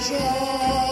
Show.